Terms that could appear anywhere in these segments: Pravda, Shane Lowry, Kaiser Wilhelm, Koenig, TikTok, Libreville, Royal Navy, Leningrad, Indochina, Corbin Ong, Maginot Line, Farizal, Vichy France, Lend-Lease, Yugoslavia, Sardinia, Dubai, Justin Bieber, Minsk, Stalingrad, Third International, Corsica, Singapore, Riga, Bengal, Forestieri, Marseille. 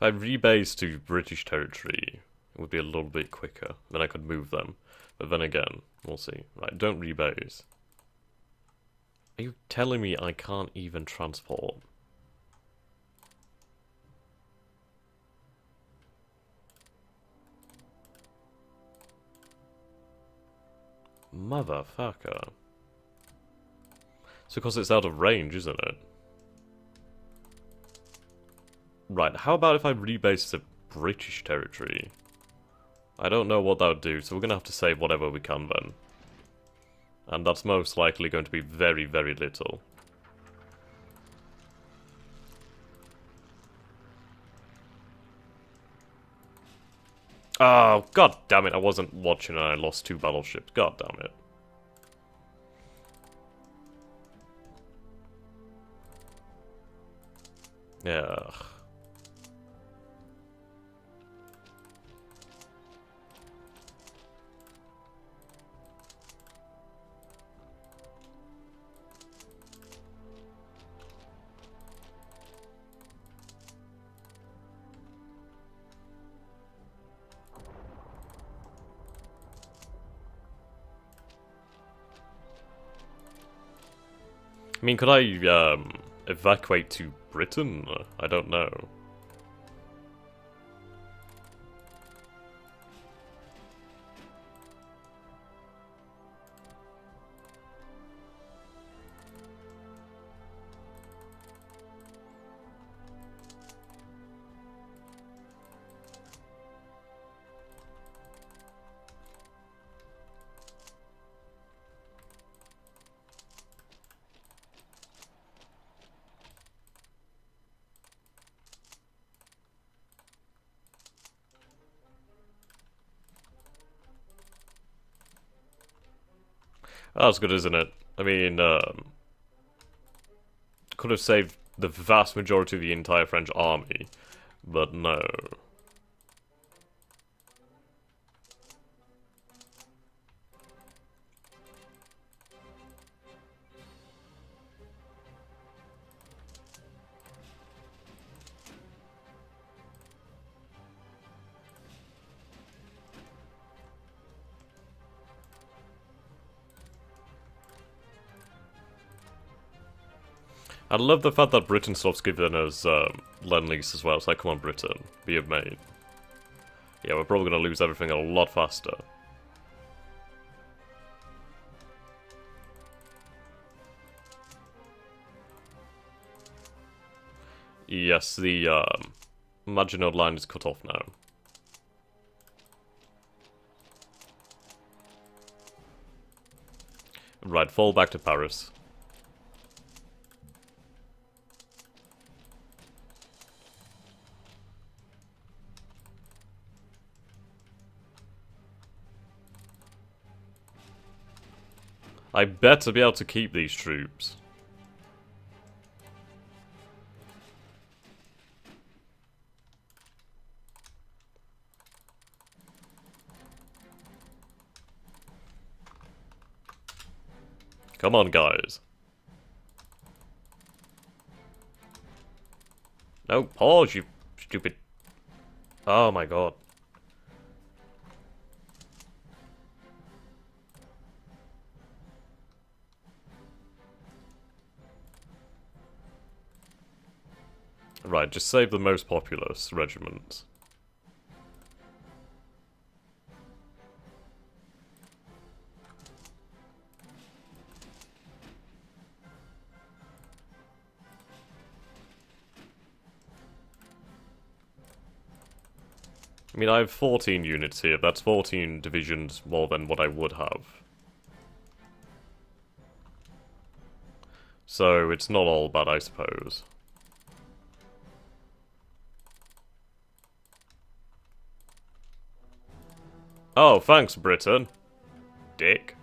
If I rebase to British territory, it would be a little bit quicker. Then I could move them. But then again, we'll see. Right, don't rebase. Are you telling me I can't even transport? Motherfucker. It's because it's out of range, isn't it? Right, how about if I rebase the British territory? I don't know what that would do, so we're going to have to save whatever we can then. And that's most likely going to be very, very little. Oh, god damn it, I wasn't watching and I lost 2 battleships. God damn it. Yeah. I mean, could I evacuate to Britain? I don't know. That's good, isn't it? I mean, could have saved the vast majority of the entire French army, but no. I love the fact that Britain stops giving us Lend-Lease as well. It's like, come on Britain, be of mate. Yeah, we're probably going to lose everything a lot faster. Yes, the Maginot Line is cut off now. Right, fall back to Paris. I better be able to keep these troops. Come on, guys. No, pause, you stupid... Oh my god. Right, just save the most populous regiments. I mean, I have 14 units here. That's 14 divisions more than what I would have. So it's not all bad, I suppose. Oh, thanks, Britain. Dick.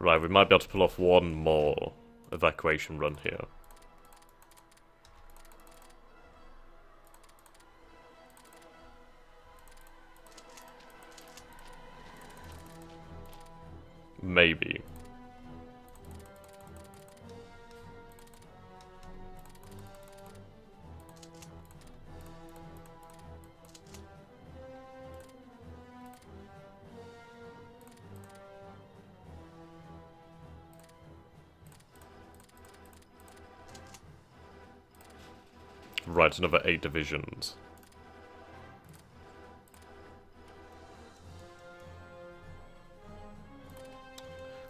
Right, we might be able to pull off one more evacuation run here. Maybe. Right, another 8 divisions.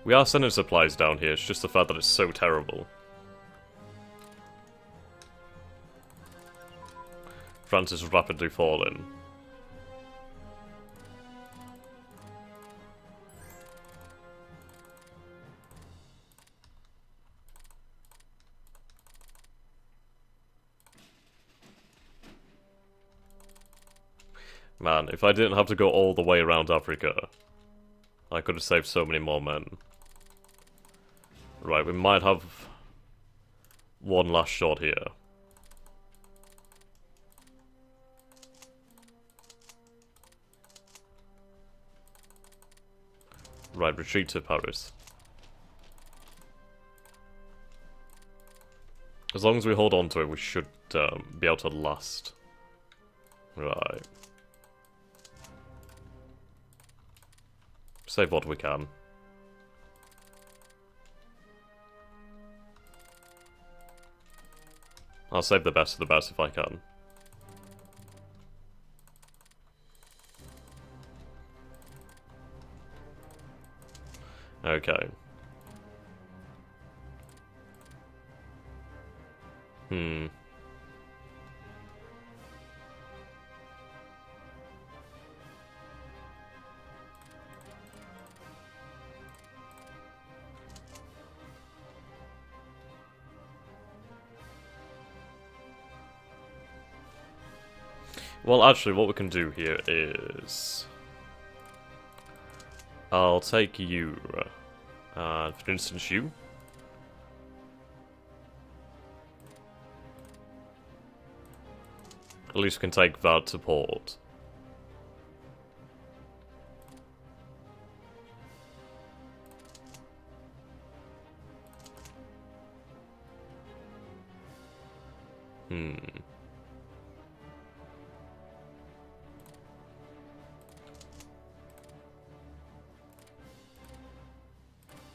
We are sending supplies down here, it's just the fact that it's so terrible. France is rapidly falling. Man, if I didn't have to go all the way around Africa, I could have saved so many more men. Right, we might have one last shot here. Right, retreat to Paris. As long as we hold on to it, we should be able to last. Right. Save what we can. I'll save the best of the best if I can. Okay. Well, actually, what we can do here is... I'll take you. For instance, you. At least we can take that support.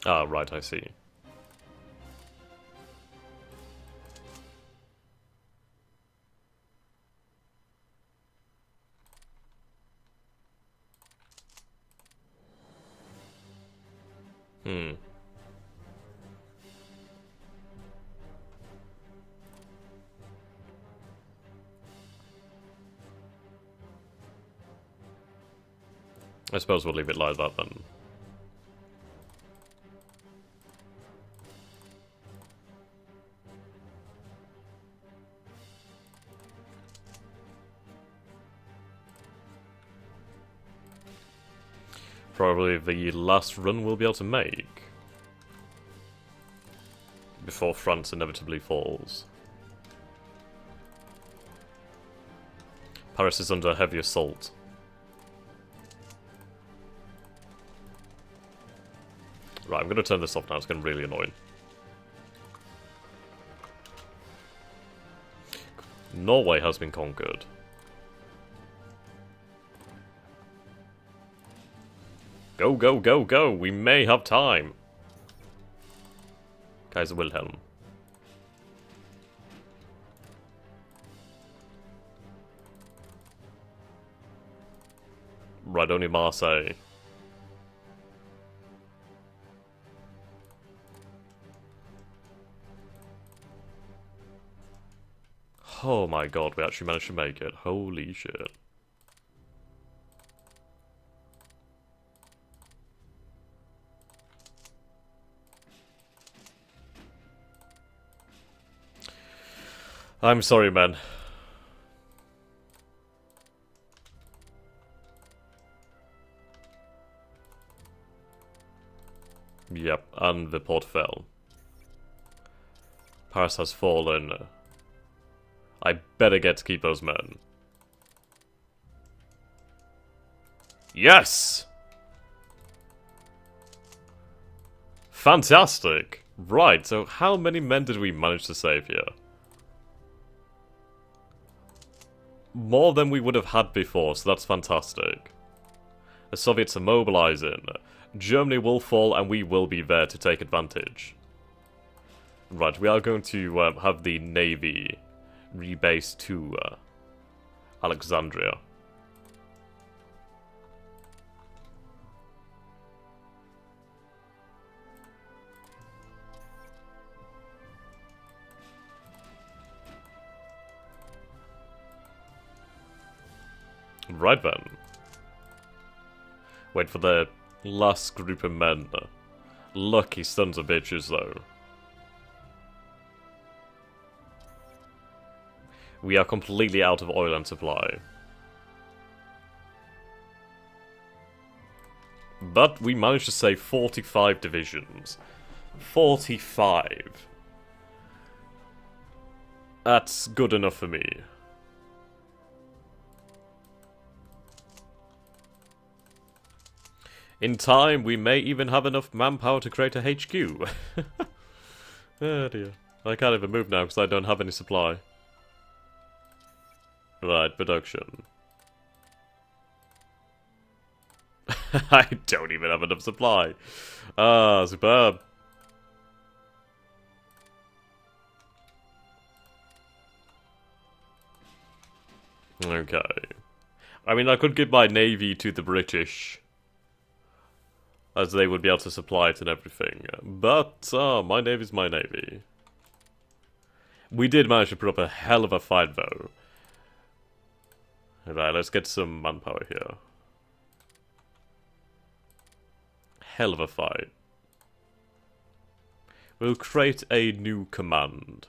Ah, right, I see. I suppose we'll leave it like that then. Probably the last run we'll be able to make before France inevitably falls. Paris is under heavy assault. Right, I'm going to turn this off now, it's getting really annoying. Norway has been conquered. Go, go, go, go! We may have time! Kaiser Wilhelm. Right, only Marseille. Oh my god, we actually managed to make it. Holy shit. I'm sorry, man. Yep, and the port fell. Paris has fallen. I better get to keep those men. Yes! Fantastic! Right, so how many men did we manage to save here? More than we would have had before, so that's fantastic. The Soviets are mobilizing. Germany will fall and we will be there to take advantage. Right, we are going to have the Navy rebase to Alexandria. Right then. Wait for the last group of men. Lucky sons of bitches though. We are completely out of oil and supply. But we managed to save 45 divisions. 45. That's good enough for me. In time, we may even have enough manpower to create a HQ. Oh dear. I can't even move now because I don't have any supply. Right, production. I don't even have enough supply. Ah, superb. Okay. I mean, I could give my navy to the British, as they would be able to supply it and everything. But, my navy's my navy. We did manage to put up a hell of a fight, though. Right, let's get some manpower here. Hell of a fight. We'll create a new command.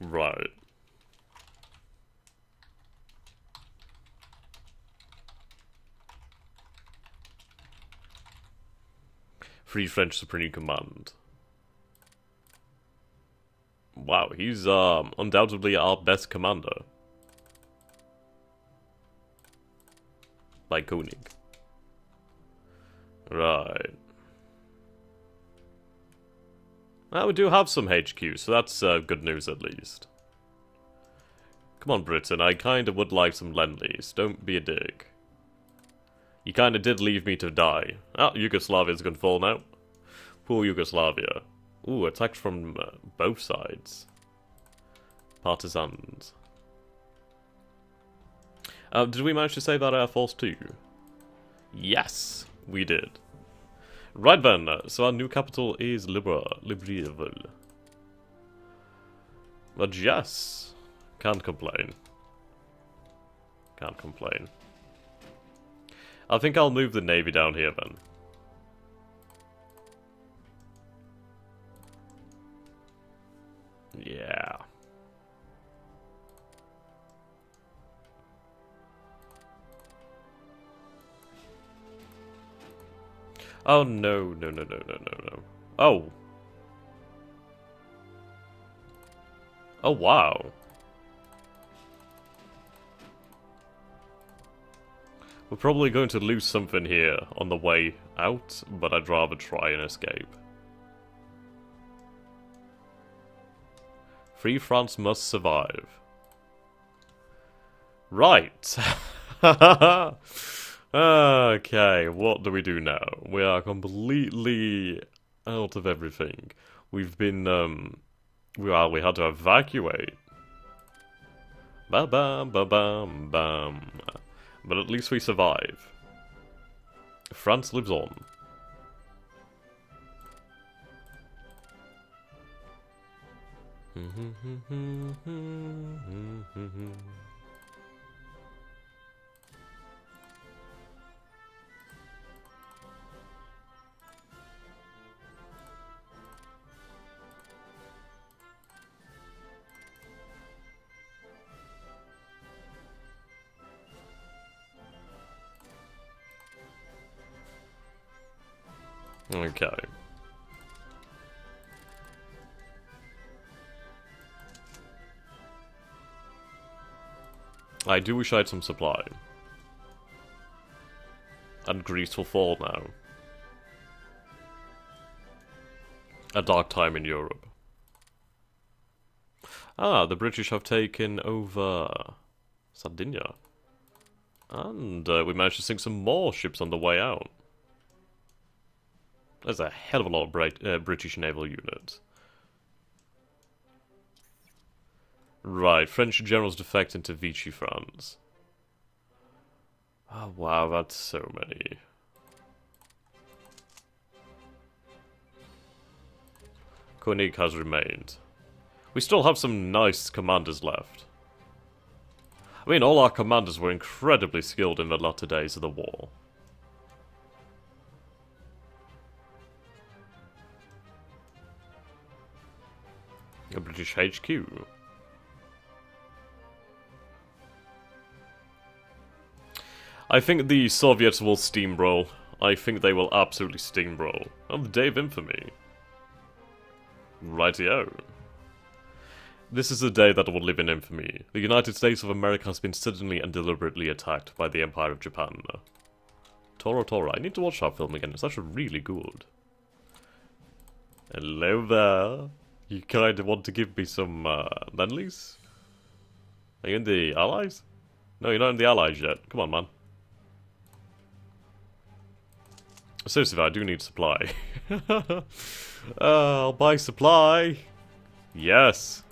Right. Free French Supreme Command. Wow, he's undoubtedly our best commander. Like Koenig. Right. Now we do have some HQ, so that's good news at least. Come on, Britain, I kinda would like some lend-lease. Don't be a dick. You kinda did leave me to die. Ah, Yugoslavia's gonna fall now. Poor Yugoslavia. Ooh, attacks from both sides. Partisans. Did we manage to save that air force too? Yes, we did. Right then, so our new capital is Libreville. But yes, can't complain. Can't complain. I think I'll move the navy down here then. Yeah. Oh, no. Oh. Oh, wow. We're probably going to lose something here on the way out, but I'd rather try and escape. Free France must survive. Right. Okay, what do we do now? We are completely out of everything. We've been, well, we had to evacuate. Ba-bam. But at least we survive. France lives on. Okay. I do wish I had some supply. And Greece will fall now. A dark time in Europe. Ah, the British have taken over Sardinia. And we managed to sink some more ships on the way out. There's a hell of a lot of British naval units. Right, French generals defect into Vichy France. Oh wow, that's so many. Koenig has remained. We still have some nice commanders left. I mean, all our commanders were incredibly skilled in the latter days of the war. A British HQ. I think the Soviets will steamroll. I think they will absolutely steamroll. On the day of infamy. Rightio. This is a day that will live in infamy. The United States of America has been suddenly and deliberately attacked by the Empire of Japan. Toro. I need to watch that film again. It's actually really good. Hello there. You kind of want to give me some Lend-Lease? Are you in the Allies? No, you're not in the Allies yet. Come on, man. Seriously, I do need supply. I'll buy supply. Yes.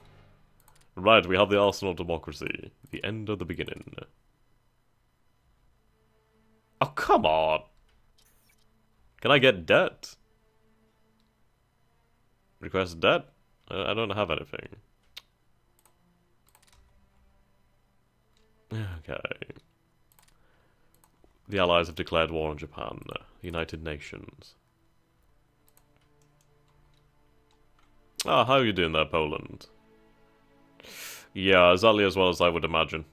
Right, we have the Arsenal of Democracy. The end of the beginning. Oh, come on. Can I get debt? Request debt? I don't have anything. Okay. The Allies have declared war on Japan. The United Nations. Ah, how are you doing there, Poland? Yeah, exactly as well as I would imagine.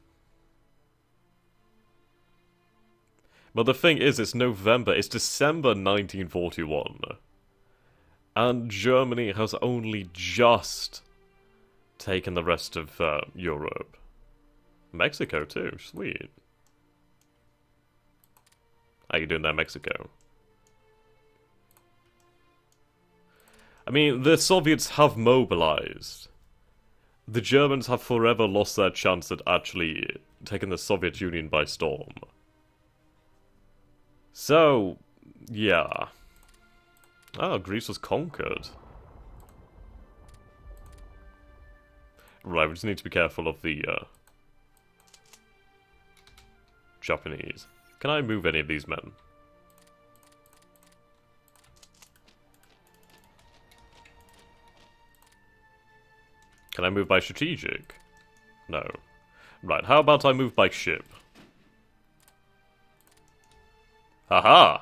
But the thing is, it's November, it's December 1941. And Germany has only just taken the rest of Europe. Mexico too, sweet. How you doing there, Mexico? I mean, the Soviets have mobilized. The Germans have forever lost their chance at actually taking the Soviet Union by storm. So, yeah. Oh, Greece was conquered. Right, we just need to be careful of the Japanese. Can I move any of these men? Can I move by strategic? No. Right, how about I move by ship? Haha!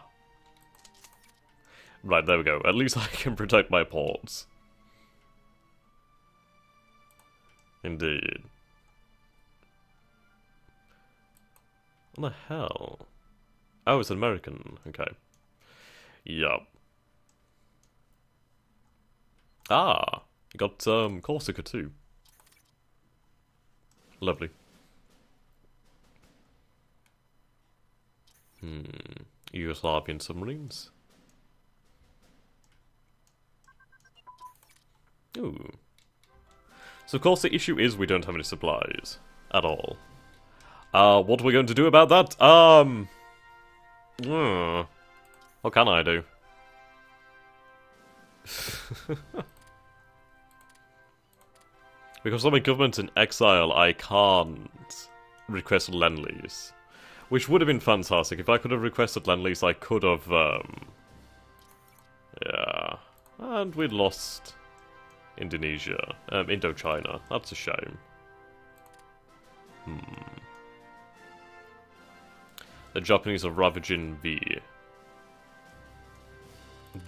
Right, there we go. At least I can protect my ports. Indeed. What the hell? Oh, it's an American. Okay. Yup. Ah! You got Corsica too. Lovely. Yugoslavian submarines. Ooh. So of course the issue is we don't have any supplies. At all. What are we going to do about that? What can I do? Because I'm a government in exile, I can't request Lend-Lease. Which would have been fantastic. If I could have requested Lend-Lease, I could have, yeah. And we lost Indonesia. Indochina. That's a shame. The Japanese are ravaging the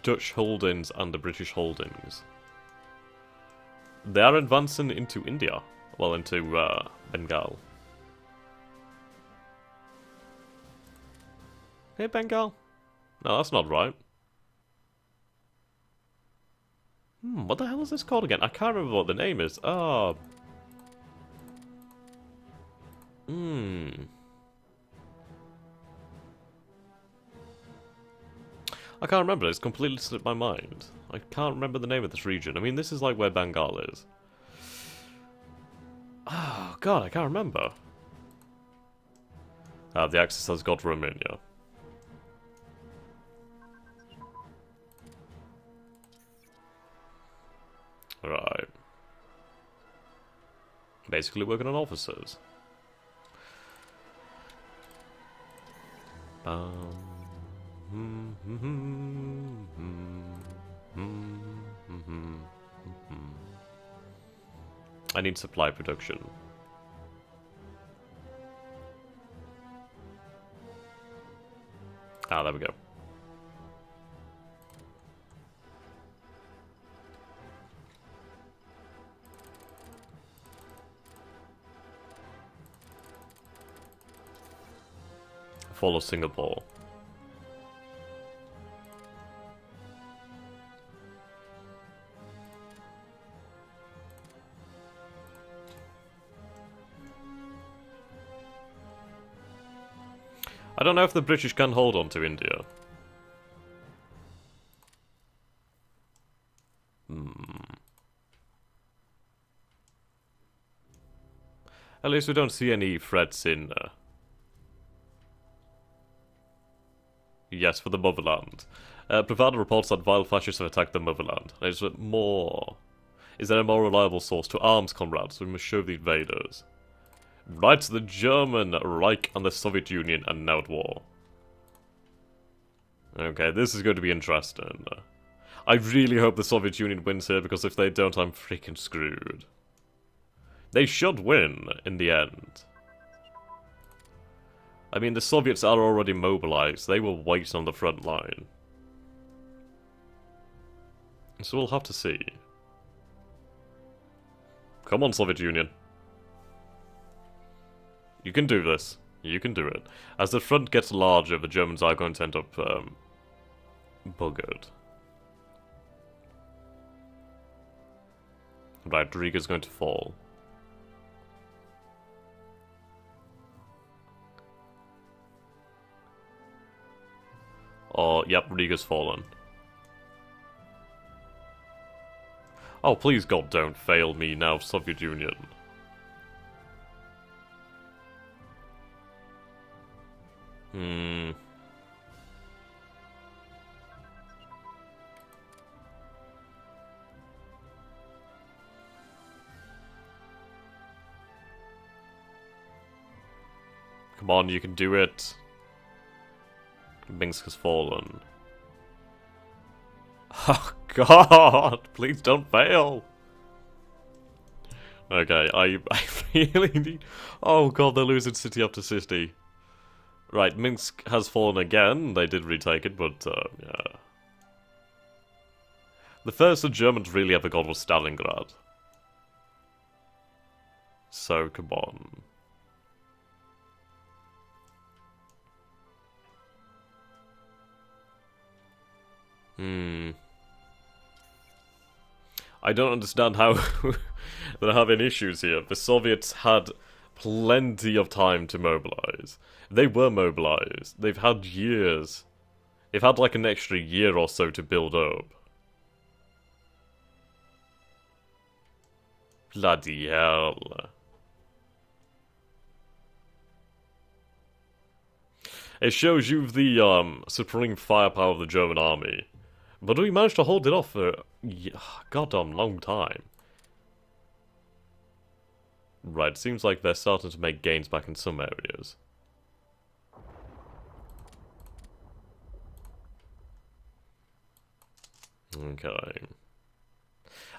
Dutch holdings and the British holdings. They are advancing into India. Well, into Bengal. Hey, Bengal. No, that's not right. What the hell is this called again? I can't remember what the name is. Oh. I can't remember. It's completely slipped my mind. I can't remember the name of this region. I mean, this is like where Bengal is. Oh, God, I can't remember. Ah, the Axis has got Romania. Right. Basically working on officers. I need supply production. Ah, there we go. Follow Singapore. I don't know if the British can hold on to India. At least we don't see any threats in... Yes, for the motherland. Pravda reports that vile fascists have attacked the motherland. There's more... Is there a more reliable source? To arms, comrades. We must show the invaders. Right, the German Reich and the Soviet Union are now at war. Okay, this is going to be interesting. I really hope the Soviet Union wins here, because if they don't, I'm freaking screwed. They should win in the end. I mean, the Soviets are already mobilized. They will wait on the front line. So we'll have to see. Come on, Soviet Union. You can do this. You can do it. As the front gets larger, the Germans are going to end up buggered. Right, Riga's going to fall. Oh, yep, Riga's fallen. Oh, please God, don't fail me now, Soviet Union. Come on, you can do it. Minsk has fallen. Oh God, please don't fail. Okay, I really need... Oh God, they're losing city after city. Right, Minsk has fallen again. They did retake it, but, yeah. The first the Germans really ever got was Stalingrad. So, come on. I don't understand how they're having issues here. The Soviets had plenty of time to mobilize. They were mobilized. They've had years. They've had like an extra year or so to build up. Bloody hell. It shows you the supreme firepower of the German army. But we managed to hold it off for a goddamn long time. Right, seems like they're starting to make gains back in some areas. Okay.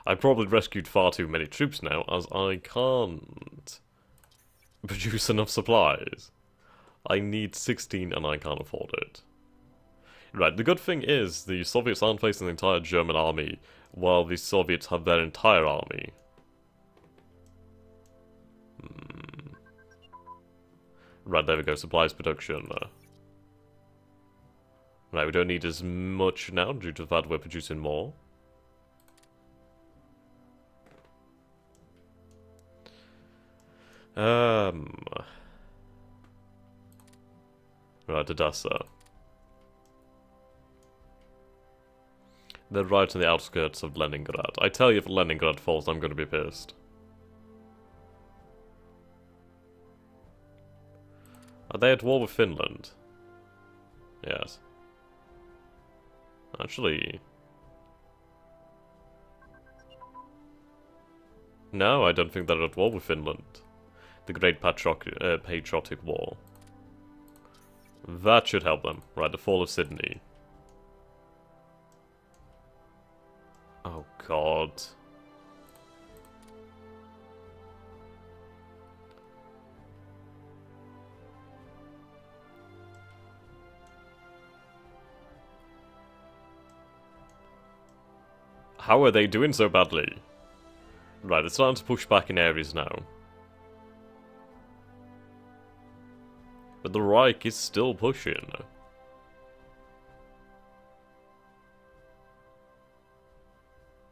I probably rescued far too many troops now, as I can't produce enough supplies. I need 16 and I can't afford it. Right, the good thing is the Soviets aren't facing the entire German army, while the Soviets have their entire army. Right, there we go, supplies production. Right, we don't need as much now due to that we're producing more. Right, Adassa. They're right in the outskirts of Leningrad. I tell you, if Leningrad falls, I'm going to be pissed. Are they at war with Finland? Yes. Actually... no, I don't think they're at war with Finland. The Great Patriotic War. That should help them. Right, the fall of Sydney. Oh, God. How are they doing so badly? Right, it's starting to push back in areas now. But the Reich is still pushing.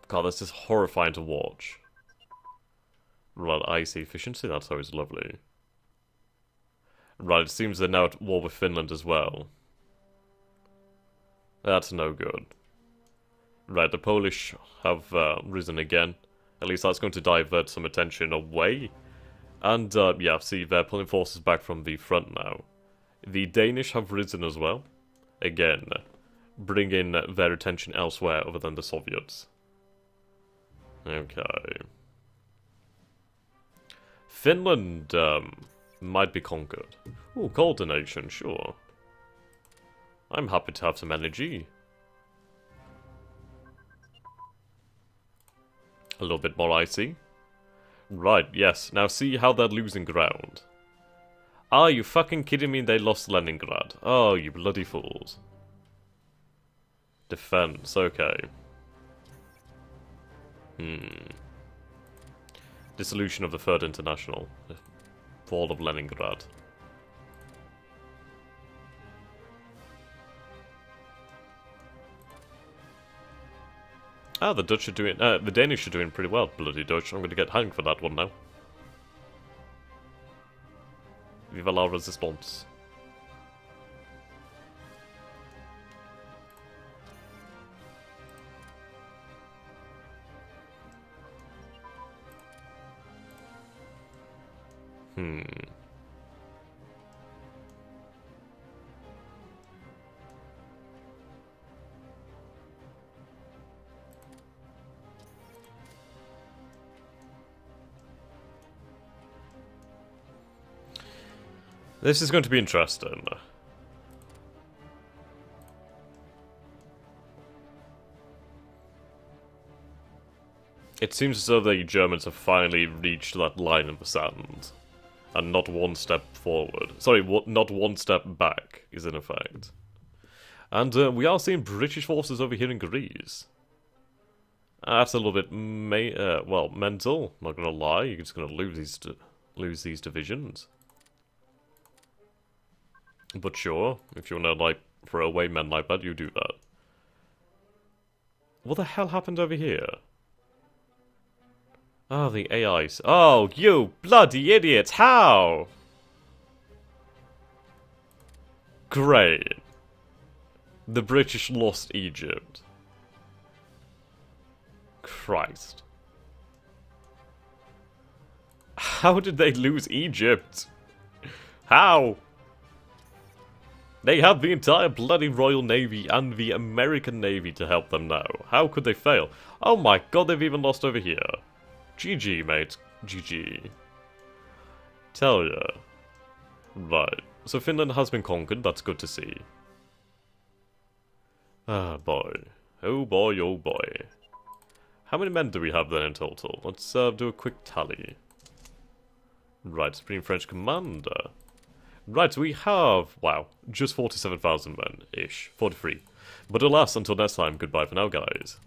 God, this is horrifying to watch. Right, IC efficiency, that's always lovely. Right, it seems they're now at war with Finland as well. That's no good. Right, the Polish have risen again. At least that's going to divert some attention away. And, yeah, see, they're pulling forces back from the front now. The Danish have risen as well. Again, bringing their attention elsewhere other than the Soviets. Okay. Finland, might be conquered. Ooh, coordination, sure. I'm happy to have some energy. A little bit more icy. Right, yes. Now see how they're losing ground. Are you fucking kidding me? They lost Leningrad. Oh, you bloody fools. Defense, okay. Dissolution of the Third International. Fall of Leningrad. Ah, the Dutch are doing... the Danish are doing pretty well, bloody Dutch. I'm going to get hanged for that one now. Viva la resistance. This is going to be interesting. It seems as though the Germans have finally reached that line in the sand. And not one step forward. Sorry, not one step back is in effect. And we are seeing British forces over here in Greece. That's a little bit, well, mental. Not going to lie, you're just going to lose these divisions. But sure, if you want to, like, throw away men like that, you do that. What the hell happened over here? Oh, the AIs. Oh, you bloody idiots! How? Great. The British lost Egypt. Christ. How did they lose Egypt? How? They have the entire bloody Royal Navy and the American Navy to help them now. How could they fail? Oh my god, they've even lost over here. GG, mate. GG. Tell ya. Right. So Finland has been conquered, that's good to see. Ah, boy. Oh boy, oh boy. How many men do we have then in total? Let's do a quick tally. Right, Supreme French Commander. Right, we have, wow, just 47,000 men-ish, 43. But alas, until next time, goodbye for now, guys.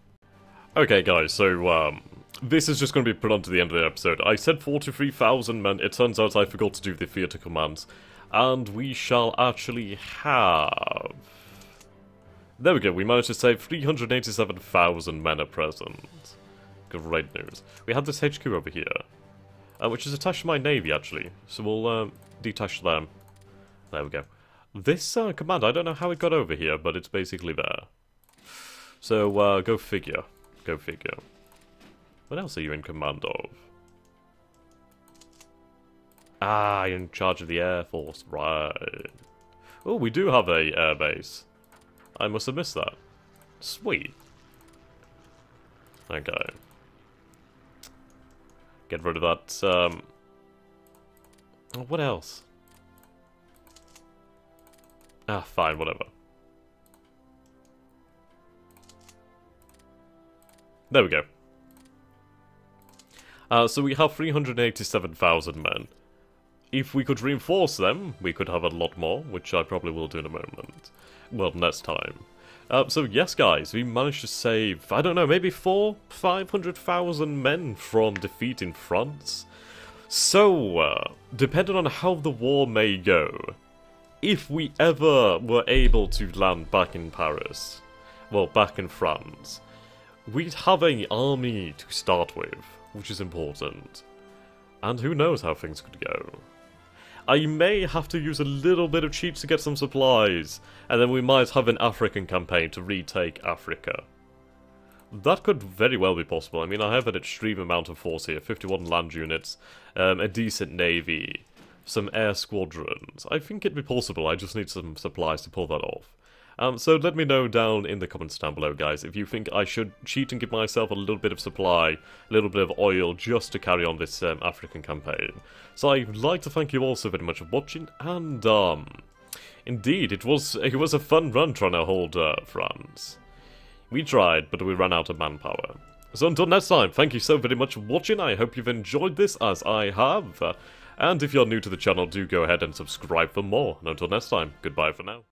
Okay, guys, so, this is just going to be put on to the end of the episode. I said 43,000 men, it turns out I forgot to do the theatre commands. And we shall actually have... there we go, we managed to save 387,000 men at present. Great news. We have this HQ over here. which is attached to my navy, actually. So we'll detach them. There we go. This command, I don't know how it got over here, but it's basically there. So, go figure. Go figure. What else are you in command of? Ah, you're in charge of the Air Force. Right. Oh, we do have a air base. I must have missed that. Sweet. Okay. Get rid of that. Oh, what else? Ah, fine, whatever. There we go. So we have 387,000 men. If we could reinforce them, we could have a lot more, which I probably will do in a moment. Well, next time. So yes, guys, we managed to save, I don't know, maybe 500,000 men from defeat in France. So, depending on how the war may go, if we ever were able to land back in Paris, well, back in France, we'd have an army to start with, which is important. And who knows how things could go. I may have to use a little bit of cheats to get some supplies, and then we might have an African campaign to retake Africa. That could very well be possible. I mean, I have an extreme amount of force here, 51 land units, a decent navy, some air squadrons. I think it'd be possible, I just need some supplies to pull that off. So let me know down in the comments down below, guys, if you think I should cheat and give myself a little bit of supply, a little bit of oil, just to carry on this African campaign. So I'd like to thank you all so very much for watching, and indeed, it was a fun run trying to hold France. We tried, but we ran out of manpower. So until next time, thank you so very much for watching. I hope you've enjoyed this, as I have. And if you're new to the channel, do go ahead and subscribe for more. And until next time, goodbye for now.